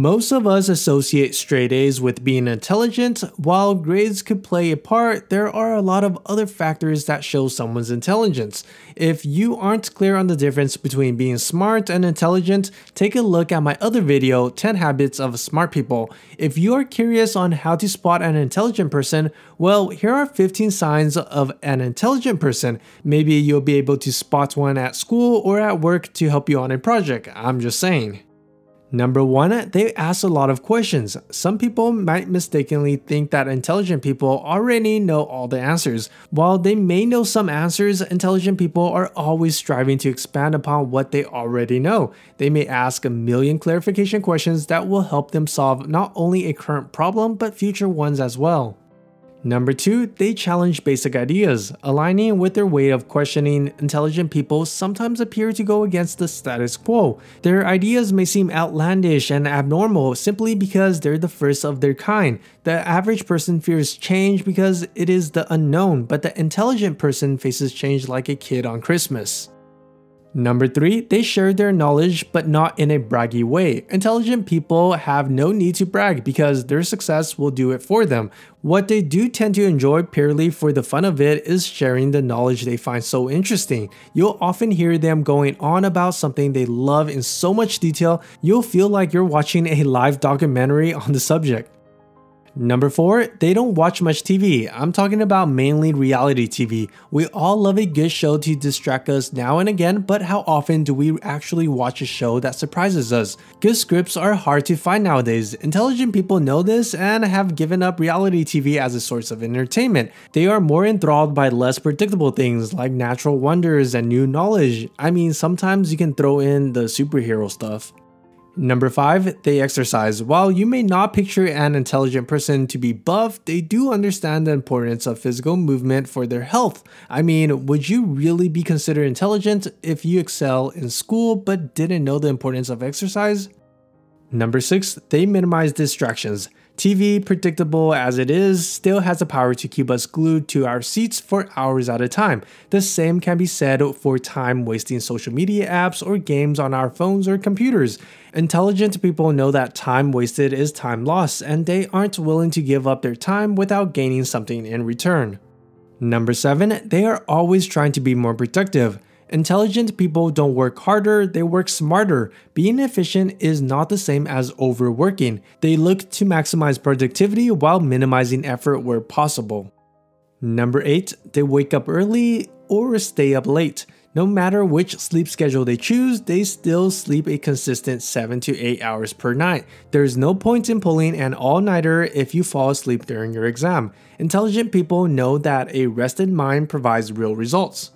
Most of us associate straight A's with being intelligent. While grades could play a part, there are a lot of other factors that show someone's intelligence. If you aren't clear on the difference between being smart and intelligent, take a look at my other video, 10 Habits of Smart People. If you are curious on how to spot an intelligent person, well, here are 15 signs of an intelligent person. Maybe you'll be able to spot one at school or at work to help you on a project, I'm just saying. Number one, they ask a lot of questions. Some people might mistakenly think that intelligent people already know all the answers. While they may know some answers, intelligent people are always striving to expand upon what they already know. They may ask a million clarification questions that will help them solve not only a current problem, but future ones as well. Number two, they challenge basic ideas. Aligning with their way of questioning, intelligent people sometimes appear to go against the status quo. Their ideas may seem outlandish and abnormal simply because they're the first of their kind. The average person fears change because it is the unknown, but the intelligent person faces change like a kid on Christmas. Number three, they share their knowledge, but not in a braggy way. Intelligent people have no need to brag because their success will do it for them. What they do tend to enjoy purely for the fun of it is sharing the knowledge they find so interesting. You'll often hear them going on about something they love in so much detail, you'll feel like you're watching a live documentary on the subject. Number four, they don't watch much TV. I'm talking about mainly reality TV. We all love a good show to distract us now and again, but how often do we actually watch a show that surprises us? Good scripts are hard to find nowadays. Intelligent people know this and have given up reality TV as a source of entertainment. They are more enthralled by less predictable things like natural wonders and new knowledge. I mean, sometimes you can throw in the superhero stuff. Number five, they exercise. While you may not picture an intelligent person to be buff, they do understand the importance of physical movement for their health. I mean, would you really be considered intelligent if you excel in school but didn't know the importance of exercise? Number six, they minimize distractions. TV, predictable as it is, still has the power to keep us glued to our seats for hours at a time. The same can be said for time-wasting social media apps or games on our phones or computers. Intelligent people know that time wasted is time lost, and they aren't willing to give up their time without gaining something in return. Number seven, they are always trying to be more productive. Intelligent people don't work harder, they work smarter. Being efficient is not the same as overworking. They look to maximize productivity while minimizing effort where possible. Number eight, they wake up early or stay up late. No matter which sleep schedule they choose, they still sleep a consistent 7 to 8 hours per night. There's no point in pulling an all-nighter if you fall asleep during your exam. Intelligent people know that a rested mind provides real results.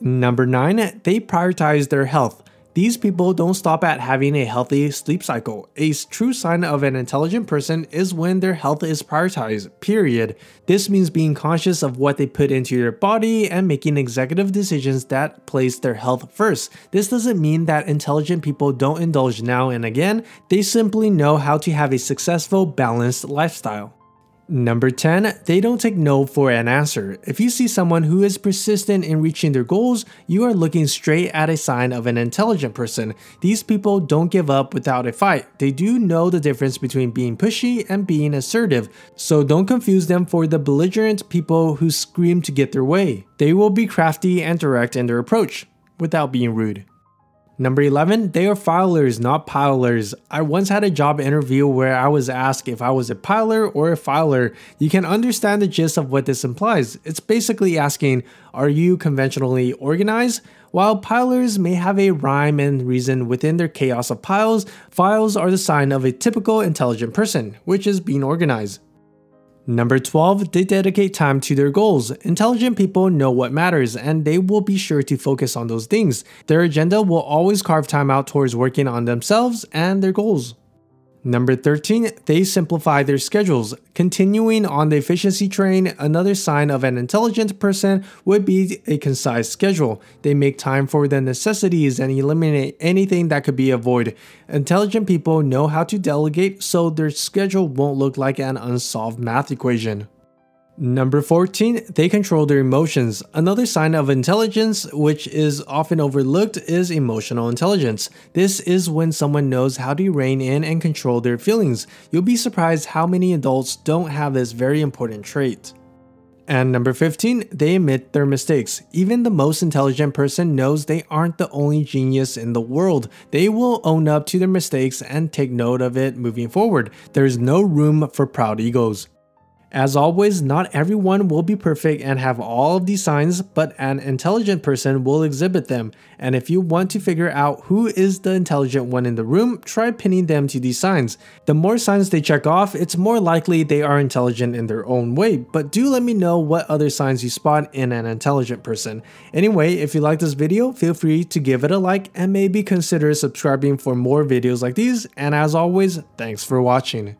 Number nine, they prioritize their health. These people don't stop at having a healthy sleep cycle. A true sign of an intelligent person is when their health is prioritized, period. This means being conscious of what they put into their body and making executive decisions that place their health first. This doesn't mean that intelligent people don't indulge now and again. They simply know how to have a successful, balanced lifestyle. Number 10, they don't take no for an answer. If you see someone who is persistent in reaching their goals, you are looking straight at a sign of an intelligent person. These people don't give up without a fight. They do know the difference between being pushy and being assertive, so don't confuse them for the belligerent people who scream to get their way. They will be crafty and direct in their approach, without being rude. Number 11, they are filers, not pilers. I once had a job interview where I was asked if I was a piler or a filer. You can understand the gist of what this implies. It's basically asking, are you conventionally organized? While pilers may have a rhyme and reason within their chaos of piles, files are the sign of a typical intelligent person, which is being organized. Number 12, they dedicate time to their goals. Intelligent people know what matters, and they will be sure to focus on those things. Their agenda will always carve time out towards working on themselves and their goals. Number 13, they simplify their schedules. Continuing on the efficiency train, another sign of an intelligent person would be a concise schedule. They make time for the necessities and eliminate anything that could be avoided. Intelligent people know how to delegate, so their schedule won't look like an unsolved math equation. Number 14, they control their emotions. Another sign of intelligence, which is often overlooked, is emotional intelligence. This is when someone knows how to rein in and control their feelings. You'll be surprised how many adults don't have this very important trait. And number 15, they admit their mistakes. Even the most intelligent person knows they aren't the only genius in the world. They will own up to their mistakes and take note of it moving forward. There's no room for proud egos. As always, not everyone will be perfect and have all of these signs, but an intelligent person will exhibit them. And if you want to figure out who is the intelligent one in the room, try pinning them to these signs. The more signs they check off, it's more likely they are intelligent in their own way, but do let me know what other signs you spot in an intelligent person. Anyway, if you like this video, feel free to give it a like and maybe consider subscribing for more videos like these. And as always, thanks for watching.